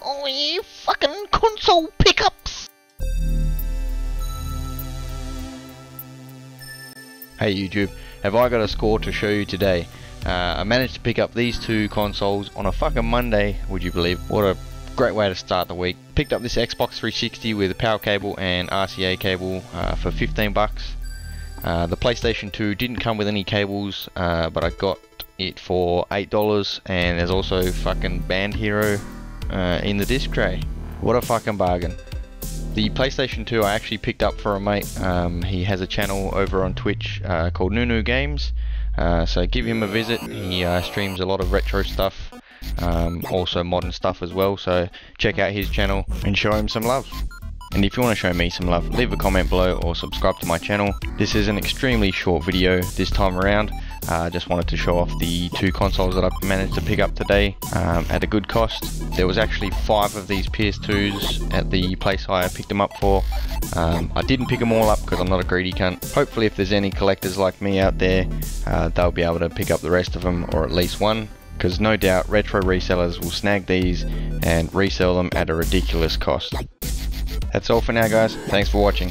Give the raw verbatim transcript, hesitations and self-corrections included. Oh, you fucking console pickups! Hey YouTube, have I got a score to show you today? Uh, I managed to pick up these two consoles on a fucking Monday, would you believe? What a great way to start the week. Picked up this Xbox three sixty with a power cable and R C A cable uh, for fifteen bucks. Uh, the PlayStation two didn't come with any cables, uh, but I got it for eight dollars, and there's also fucking Band Hero uh, in the disc tray. What a fucking bargain. The PlayStation two I actually picked up for a mate. Um, he has a channel over on Twitch uh, called Nunu Games, uh, so give him a visit. He uh, streams a lot of retro stuff, um, also modern stuff as well, so check out his channel and show him some love. And if you want to show me some love, leave a comment below or subscribe to my channel. This is an extremely short video this time around. I uh, just wanted to show off the two consoles that I managed to pick up today um, at a good cost. There was actually five of these P S twos at the place I picked them up for. Um, I didn't pick them all up because I'm not a greedy cunt. Hopefully if there's any collectors like me out there, uh, they'll be able to pick up the rest of them, or at least one. Because no doubt retro resellers will snag these and resell them at a ridiculous cost. That's all for now guys, thanks for watching.